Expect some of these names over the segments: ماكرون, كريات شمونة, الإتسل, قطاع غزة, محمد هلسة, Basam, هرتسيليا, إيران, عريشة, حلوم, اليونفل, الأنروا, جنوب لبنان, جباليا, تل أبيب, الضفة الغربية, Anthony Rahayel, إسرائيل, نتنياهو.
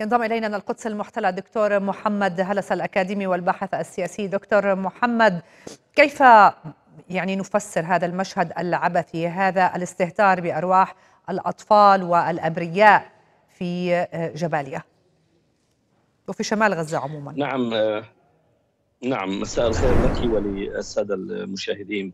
ينضم إلينا من القدس المحتلة دكتور محمد هلسة الأكاديمي والباحث السياسي. دكتور محمد، كيف يعني نفسر هذا المشهد العبثي، هذا الاستهتار بأرواح الأطفال والأبرياء في جباليا وفي شمال غزة عموما؟ نعم، مساء الخير لك وللسادة المشاهدين.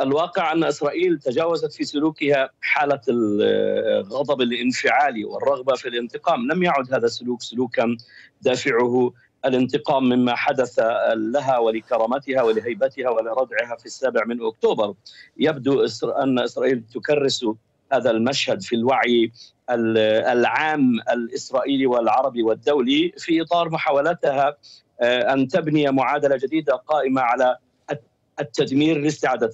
الواقع أن إسرائيل تجاوزت في سلوكها حالة الغضب الانفعالي والرغبة في الانتقام. لم يعد هذا السلوك سلوكا دافعه الانتقام مما حدث لها ولكرامتها ولهيبتها ولردعها في 7 أكتوبر. يبدو أن إسرائيل تكرس هذا المشهد في الوعي العام الإسرائيلي والعربي والدولي في إطار محاولتها أن تبني معادلة جديدة قائمة على التدمير لاستعادة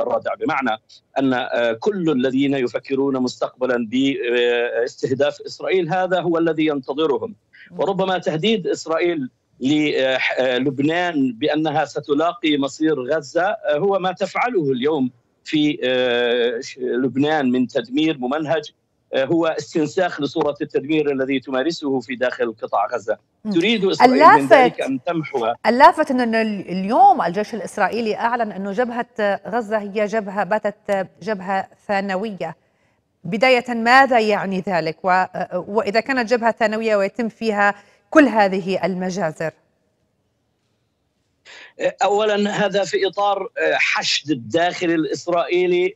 الردع، بمعنى أن كل الذين يفكرون مستقبلا باستهداف إسرائيل هذا هو الذي ينتظرهم. وربما تهديد إسرائيل للبنان بأنها ستلاقي مصير غزة هو ما تفعله اليوم في لبنان من تدمير ممنهج، هو استنساخ لصورة التدمير الذي تمارسه في داخل قطاع غزة. تريد إسرائيل من ذلك أن تمحو. اللافت أن اليوم الجيش الإسرائيلي أعلن أن جبهة غزة هي جبهة باتت جبهة ثانوية. بداية ماذا يعني ذلك؟ وإذا كانت جبهة ثانوية ويتم فيها كل هذه المجازر؟ أولا هذا في إطار حشد الداخل الإسرائيلي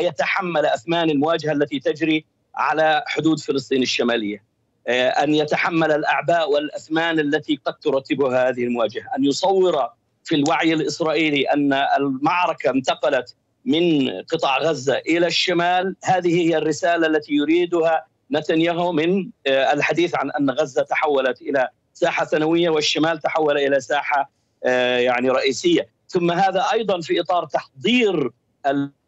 ليتحمل أثمان المواجهة التي تجري على حدود فلسطين الشمالية، أن يتحمل الأعباء والأثمان التي قد ترتبها هذه المواجهة، أن يصور في الوعي الإسرائيلي أن المعركة انتقلت من قطاع غزة إلى الشمال. هذه هي الرسالة التي يريدها نتنياهو من الحديث عن أن غزة تحولت إلى ساحة ثانوية والشمال تحول إلى ساحة يعني رئيسية. ثم هذا أيضا في إطار تحضير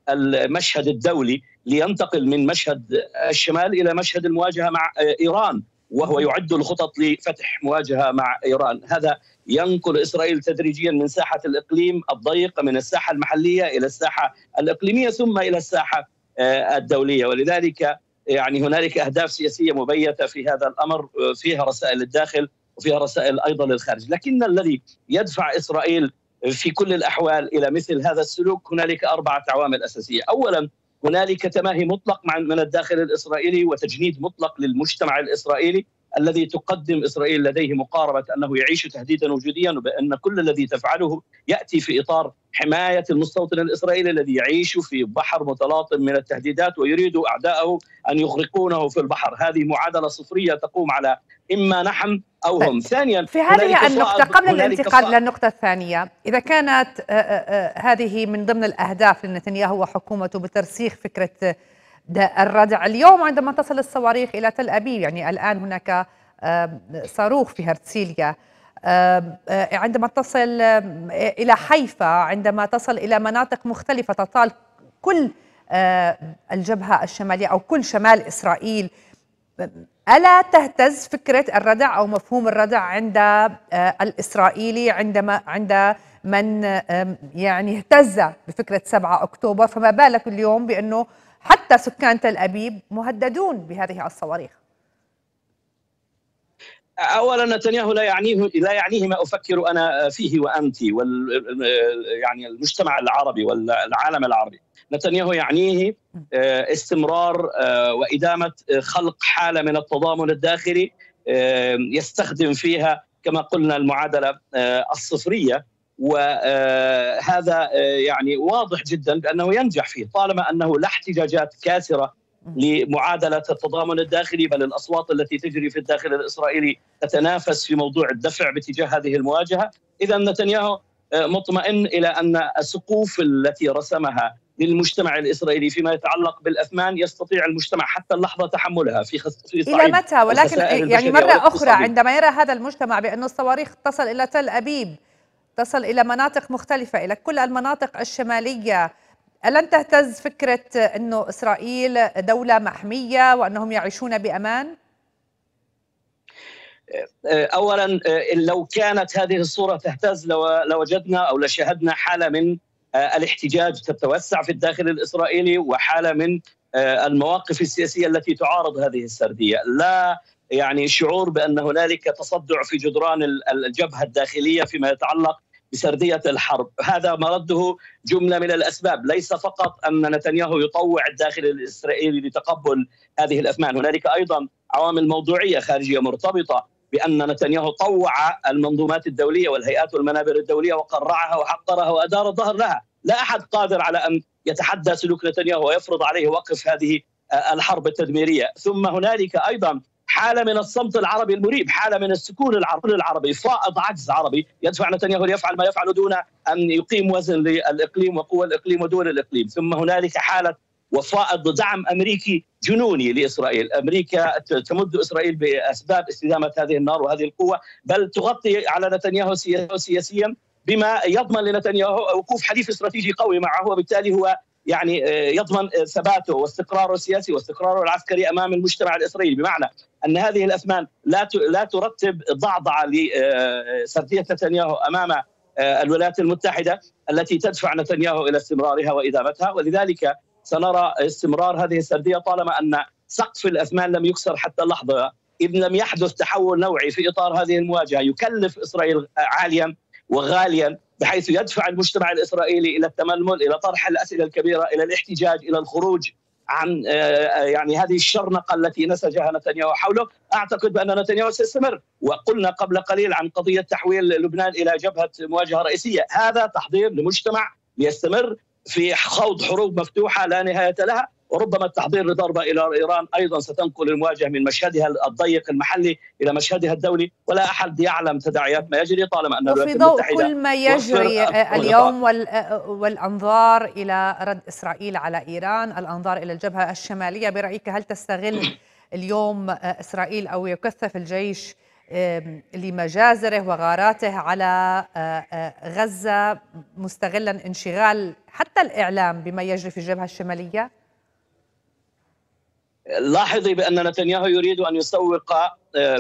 المشهد الدولي لينتقل من مشهد الشمال إلى مشهد المواجهة مع إيران، وهو يعد الخطط لفتح مواجهة مع إيران. هذا ينقل إسرائيل تدريجيا من ساحة الإقليم الضيقة، من الساحة المحلية إلى الساحة الإقليمية ثم إلى الساحة الدولية. ولذلك يعني هنالك أهداف سياسية مبيتة في هذا الأمر، فيها رسائل للداخل وفيها رسائل أيضا للخارج. لكن الذي يدفع إسرائيل في كل الأحوال إلى مثل هذا السلوك، هنالك 4 عوامل أساسية. أولا، هنالك تماهي مطلق من الداخل الإسرائيلي وتجنيد مطلق للمجتمع الإسرائيلي الذي تقدم إسرائيل لديه مقاربة أنه يعيش تهديدا وجوديا، وبأن كل الذي تفعله يأتي في إطار حماية المستوطن الإسرائيلي الذي يعيش في بحر متلاطم من التهديدات، ويريد أعداءه أن يغرقونه في البحر. هذه معادلة صفرية تقوم على إما نحن أو هم. ثانيا، في هذه النقطة قبل الانتقال للنقطة الثانية، إذا كانت هذه من ضمن الأهداف لنتنياهو وحكومته بترسيخ فكرة الردع، اليوم عندما تصل الصواريخ إلى تل أبيب، يعني الآن هناك صاروخ في هرتسيليا، عندما تصل إلى حيفا، عندما تصل إلى مناطق مختلفة تطال كل الجبهة الشمالية أو كل شمال إسرائيل، ألا تهتز فكرة الردع أو مفهوم الردع عند الإسرائيلي، عند من يعني اهتز بفكرة 7 أكتوبر؟ فما بالك اليوم بأنه حتى سكان تل أبيب مهددون بهذه الصواريخ؟ أولا، نتنياهو لا يعنيه ما أفكر أنا فيه وأنت يعني المجتمع العربي والعالم العربي. نتنياهو يعنيه استمرار وإدامة خلق حالة من التضامن الداخلي يستخدم فيها كما قلنا المعادلة الصفرية، وهذا يعني واضح جدا بأنه ينجح فيه طالما أنه لا احتجاجات كاسرة لمعادلة التضامن الداخلي، بل الأصوات التي تجري في الداخل الإسرائيلي تتنافس في موضوع الدفع باتجاه هذه المواجهة. إذا نتنياهو مطمئن إلى أن السقوف التي رسمها للمجتمع الإسرائيلي فيما يتعلق بالأثمان يستطيع المجتمع حتى اللحظة تحملها في إلى متى؟ ولكن يعني مرة أخرى عندما يرى هذا المجتمع بأن الصواريخ تصل إلى تل أبيب، تصل إلى مناطق مختلفة، إلى كل المناطق الشمالية، ألن تهتز فكرة أنه إسرائيل دولة محمية وأنهم يعيشون بأمان؟ أولا، لو كانت هذه الصورة تهتز لوجدنا أو لشاهدنا حالة من الاحتجاج تتوسع في الداخل الإسرائيلي، وحالة من المواقف السياسية التي تعارض هذه السردية، لا يعني شعور بأن هنالك تصدع في جدران الجبهة الداخلية فيما يتعلق بسردية الحرب. هذا مرده جملة من الأسباب، ليس فقط أن نتنياهو يطوع الداخل الإسرائيلي لتقبل هذه الأثمان، هنالك أيضا عوامل موضوعية خارجية مرتبطة بأن نتنياهو طوع المنظومات الدولية والهيئات والمنابر الدولية وقرعها وحقرها وأدار الظهر لها. لا أحد قادر على أن يتحدى سلوك نتنياهو ويفرض عليه وقف هذه الحرب التدميرية. ثم هنالك أيضا حالة من الصمت العربي المريب، حالة من السكون العربي، فائض عجز عربي يدفع نتنياهو ليفعل ما يفعل دون أن يقيم وزن للإقليم وقوى الإقليم ودول الإقليم. ثم هنالك حالة وفائض دعم أمريكي جنوني لإسرائيل، أمريكا تمد إسرائيل بأسباب استدامة هذه النار وهذه القوة، بل تغطي على نتنياهو سياسيا بما يضمن لنتنياهو وقوف حليف استراتيجي قوي معه، وبالتالي هو يعني يضمن ثباته واستقراره السياسي واستقراره العسكري أمام المجتمع الإسرائيلي. بمعنى أن هذه الأثمان لا ترتب ضعضعة لسردية نتنياهو أمام الولايات المتحدة التي تدفع نتنياهو إلى استمرارها وإدامتها، ولذلك سنرى استمرار هذه السردية طالما أن سقف الأثمان لم يكسر حتى اللحظة. إذ لم يحدث تحول نوعي في إطار هذه المواجهة يكلف إسرائيل عاليا وغاليا، بحيث يدفع المجتمع الإسرائيلي إلى التململ، إلى طرح الأسئلة الكبيرة، إلى الاحتجاج، إلى الخروج عن يعني هذه الشرنقة التي نسجها نتنياهو حوله. أعتقد بأن نتنياهو سيستمر، وقلنا قبل قليل عن قضية تحويل لبنان إلى جبهة مواجهة رئيسية، هذا تحضير لمجتمع ليستمر في خوض حروب مفتوحة لا نهاية لها، وربما التحضير لضربة إلى إيران أيضا ستنقل المواجهة من مشهدها الضيق المحلي إلى مشهدها الدولي، ولا أحد يعلم تداعيات ما يجري طالما أن الولايات المتحدة وفي ضوء كل ما يجري اليوم والأنظار إلى رد إسرائيل على إيران، الأنظار إلى الجبهة الشمالية، برأيك هل تستغل اليوم إسرائيل أو يكثف الجيش لمجازره وغاراته على غزة، مستغلا انشغال حتى الإعلام بما يجري في الجبهة الشمالية؟ لاحظي بأن نتنياهو يريد أن يسوق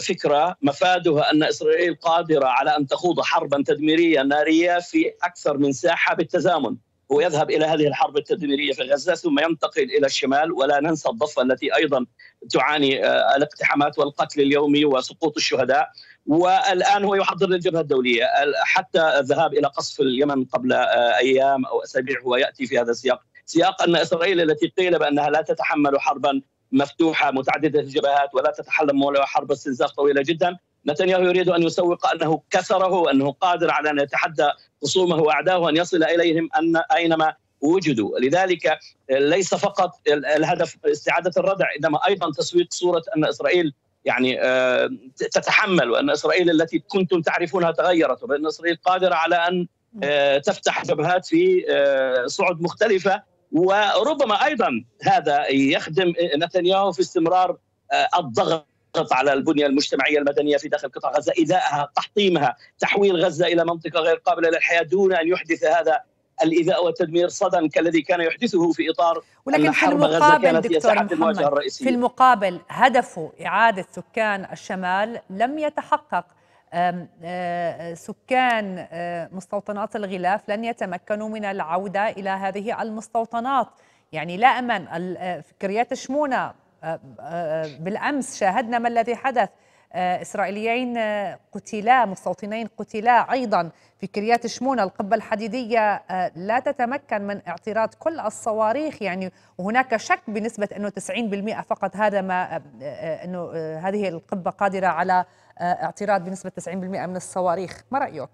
فكرة مفادها أن إسرائيل قادرة على أن تخوض حربا تدميرية نارية في أكثر من ساحة بالتزامن، ويذهب إلى هذه الحرب التدميرية في غزة ثم ينتقل إلى الشمال، ولا ننسى الضفة التي أيضا تعاني الاقتحامات والقتل اليومي وسقوط الشهداء، والآن هو يحضر للجبهة الدولية، حتى الذهاب إلى قصف اليمن قبل أيام أو أسابيع هو يأتي في هذا السياق، سياق أن إسرائيل التي قيل بأنها لا تتحمل حربا مفتوحة متعددة الجبهات ولا تتحلم ولا حرب استنزاف طويلة جدا، نتنياهو يريد أن يسوق أنه كسره وأنه قادر على أن يتحدى خصومه وأعدائه وأن يصل إليهم أينما وجدوا. لذلك ليس فقط الهدف استعادة الردع، إنما أيضا تسويق صورة أن إسرائيل يعني تتحمل، وأن إسرائيل التي كنتم تعرفونها تغيرت، وأن إسرائيل قادرة على أن تفتح جبهات في صعد مختلفة، وربما أيضا هذا يخدم نتنياهو في استمرار الضغط على البنية المجتمعية المدنية في داخل قطاع غزة، إيذائها، تحطيمها، تحويل غزة إلى منطقة غير قابلة للحياة، دون أن يحدث هذا الإيذاء والتدمير صدى كالذي كان يحدثه في إطار أن حرب غزة كانت هي ساحة المواجهة الرئيسية. في المقابل هدفه إعادة سكان الشمال لم يتحقق، سكان مستوطنات الغلاف لن يتمكنوا من العودة إلى هذه المستوطنات، يعني لا أمن. كريات شمونة بالأمس شاهدنا ما الذي حدث، إسرائيليين قتلا، مستوطنين قتلا أيضا في كريات شمونة، القبة الحديدية لا تتمكن من اعتراض كل الصواريخ، يعني وهناك شك بنسبة أنه 90% فقط، هذا ما أنه هذه القبة قادرة على اعتراض بنسبة 90% من الصواريخ. ما رأيك؟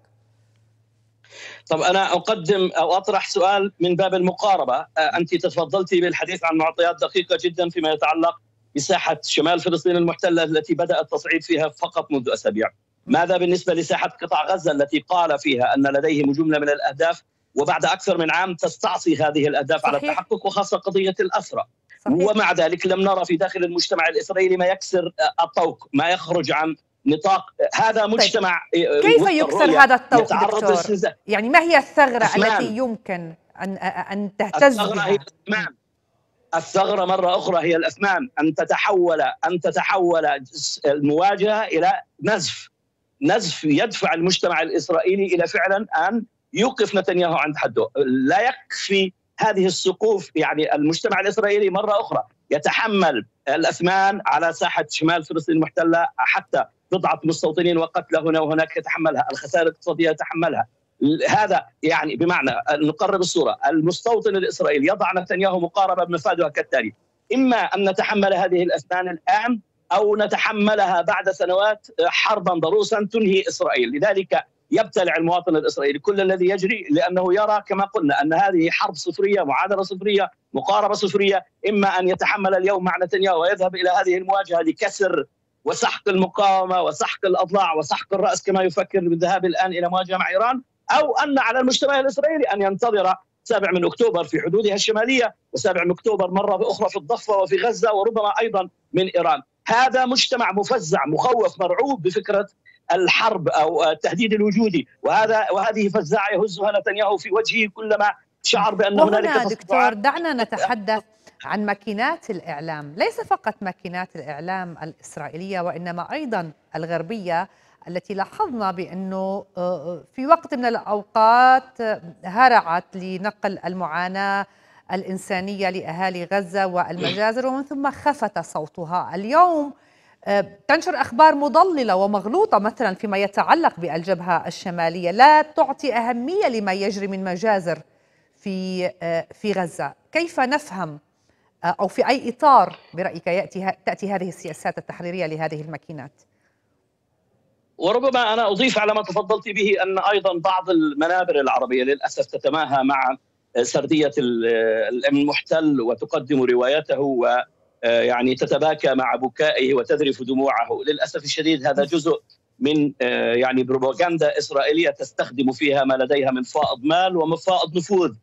طب أنا أقدم أو أطرح سؤال من باب المقاربة، أنت تفضلتي بالحديث عن معطيات دقيقة جدا فيما يتعلق بساحة شمال فلسطين المحتلة التي بدأ التصعيد فيها فقط منذ أسابيع، ماذا بالنسبة لساحة قطاع غزة التي قال فيها أن لديهم جملة من الأهداف وبعد أكثر من عام تستعصي هذه الأهداف صحيح. على التحقق، وخاصة قضية الأسرى صحيح. ومع ذلك لم نرى في داخل المجتمع الإسرائيلي ما يكسر الطوق، ما يخرج عن نطاق هذا مجتمع. كيف يكسر هذا الطوق دكتور؟ يعني ما هي الثغرة التي يمكن أن تهتز بها؟ الثغرة مرة أخرى هي الأثمان، أن تتحول المواجهة إلى نزف يدفع المجتمع الإسرائيلي إلى فعلا أن يوقف نتنياهو عند حده. لا يكفي هذه السقوف، يعني المجتمع الإسرائيلي مرة أخرى يتحمل الأثمان على ساحة شمال فلسطين المحتلة، حتى بضعة مستوطنين وقتلى هنا وهناك يتحملها، الخسائر الاقتصادية يتحملها. هذا يعني بمعنى نقرب الصورة، المستوطن الإسرائيلي يضع نتنياهو مقاربة بمفادها كالتالي: إما أن نتحمل هذه الأثمان الآن أو نتحملها بعد سنوات حربا ضروسا تنهي إسرائيل. لذلك يبتلع المواطن الإسرائيلي كل الذي يجري، لأنه يرى كما قلنا أن هذه حرب صفرية، معادلة صفرية، مقاربة صفرية. إما أن يتحمل اليوم مع نتنياهو ويذهب إلى هذه المواجهة لكسر وسحق المقاومة وسحق الأضلاع وسحق الرأس كما يفكر بالذهاب الآن إلى مواجهة مع إيران، أو أن على المجتمع الإسرائيلي أن ينتظر 7 من أكتوبر في حدودها الشمالية، و7 من أكتوبر مرة أخرى في الضفة وفي غزة، وربما أيضا من إيران. هذا مجتمع مفزع مخوف مرعوب بفكرة الحرب أو التهديد الوجودي، وهذه فزاعة يهزها نتنياهو في وجهه كلما شعر بأن هناك دكتور، دعنا نتحدث عن ماكينات الإعلام، ليس فقط ماكينات الإعلام الإسرائيلية وإنما أيضا الغربية، التي لاحظنا بأنه في وقت من الأوقات هرعت لنقل المعاناة الإنسانية لأهالي غزة والمجازر، ومن ثم خفت صوتها. اليوم تنشر أخبار مضللة ومغلوطة مثلا فيما يتعلق بالجبهة الشمالية، لا تعطي أهمية لما يجري من مجازر في غزة. كيف نفهم أو في أي إطار برأيك تأتي هذه السياسات التحريرية لهذه الماكينات؟ وربما أنا أضيف على ما تفضلت به أن أيضا بعض المنابر العربية للأسف تتماهى مع سردية المحتل وتقدم روايته ويعني تتباكى مع بكائه وتذرف دموعه. للأسف الشديد هذا جزء من يعني بروباغندا إسرائيلية تستخدم فيها ما لديها من فائض مال ومفائض نفوذ،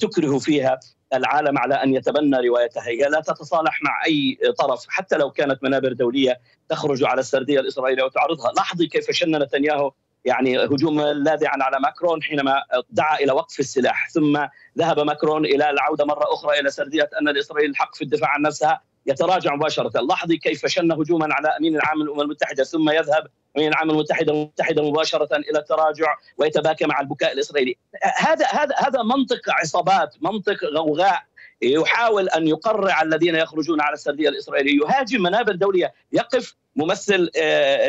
تكره فيها العالم على أن يتبنى روايتها. هي لا تتصالح مع أي طرف حتى لو كانت منابر دولية تخرج على السردية الإسرائيلية وتعرضها. لاحظي كيف شن نتنياهو يعني هجوم لاذعا على ماكرون حينما دعا إلى وقف السلاح، ثم ذهب ماكرون إلى العودة مرة أخرى إلى سردية أن الإسرائيل الحق في الدفاع عن نفسها، يتراجع مباشرة. لاحظي كيف شن هجوما على أمين العام الأمم المتحدة، ثم يذهب أمين العام المتحدة مباشرة إلى التراجع ويتباكى مع البكاء الإسرائيلي. هذا منطق عصابات، منطق غوغاء يحاول أن يقرع الذين يخرجون على السردية الإسرائيلية. يهاجم منابر دولية، يقف ممثل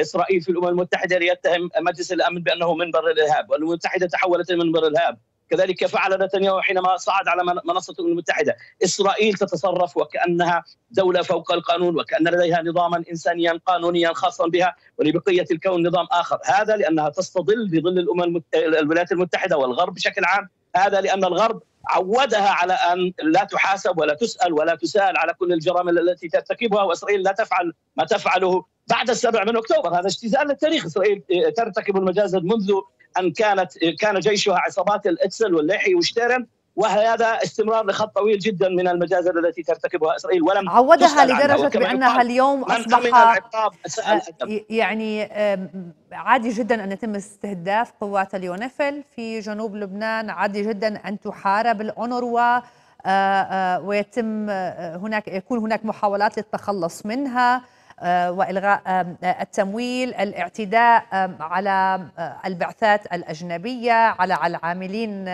إسرائيل في الأمم المتحدة ليتهم مجلس الأمن بأنه منبر الإرهاب، والأمم المتحدة تحولت إلى منبر الإرهاب. كذلك فعل نتنياهو حينما صعد على منصة الأمم المتحدة. إسرائيل تتصرف وكأنها دولة فوق القانون، وكأن لديها نظاما إنسانيا قانونيا خاصا بها، ولبقية الكون نظام آخر. هذا لأنها تستظل بظل الولايات المتحدة والغرب بشكل عام. هذا لأن الغرب عودها على أن لا تحاسب ولا تسأل ولا تسأل على كل الجرائم التي ترتكبها، وإسرائيل لا تفعل ما تفعله بعد 7 من أكتوبر. هذا اجتزاء للتاريخ. إسرائيل ترتكب المجازر منذ أن كان جيشها عصابات الإتسل والليحي وشتيرن، وهذا استمرار لخط طويل جدا من المجازر التي ترتكبها إسرائيل ولم عودها لدرجة بأنها اليوم أصبح يعني عادي جدا أن يتم استهداف قوات اليونفل في جنوب لبنان، عادي جدا أن تحارب الأنروا ويتم يكون هناك محاولات للتخلص منها وإلغاء التمويل، الاعتداء على البعثات الأجنبية، على العاملين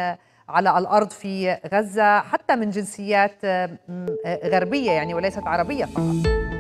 على الأرض في غزة، حتى من جنسيات غربية يعني وليست عربية فقط.